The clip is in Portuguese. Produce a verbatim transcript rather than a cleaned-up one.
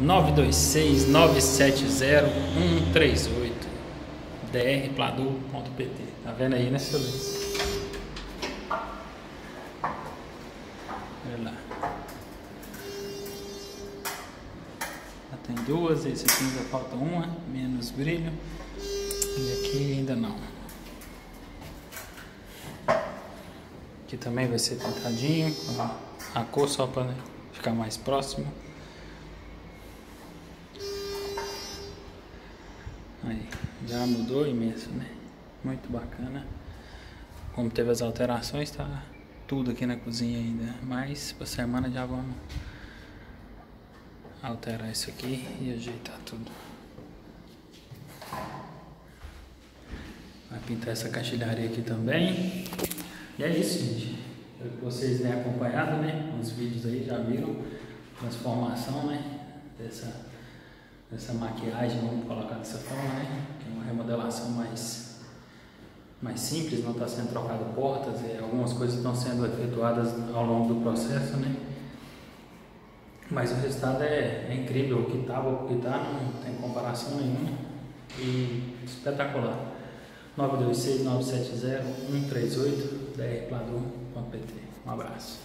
nove dois seis, nove sete zero, um três oito, d r pladur ponto p t. Tá vendo aí, né, seu Luiz? Olha lá. Já tem duas, esse aqui ainda falta uma, menos brilho. E aqui ainda não. Aqui também vai ser pintadinho. A cor só para, né, ficar mais próximo. Aí, já mudou imenso, né? Muito bacana. Como teve as alterações, tá tudo aqui na cozinha ainda. Mas pra semana já vamos alterar isso aqui e ajeitar tudo. Vai pintar essa caixilharia aqui também. E é isso, gente. Espero que vocês tenham acompanhado, né? Os vídeos aí já viram a transformação, né? Dessa... Essa maquiagem, vamos colocar dessa forma, né? Que é uma remodelação mais, mais simples, não está sendo trocado portas, e algumas coisas estão sendo efetuadas ao longo do processo, né? Mas o resultado é, é incrível, o que estava, o que está, não tem comparação nenhuma, e espetacular. nove dois seis, nove sete zero, um três oito, d r pladur ponto p t. Um abraço.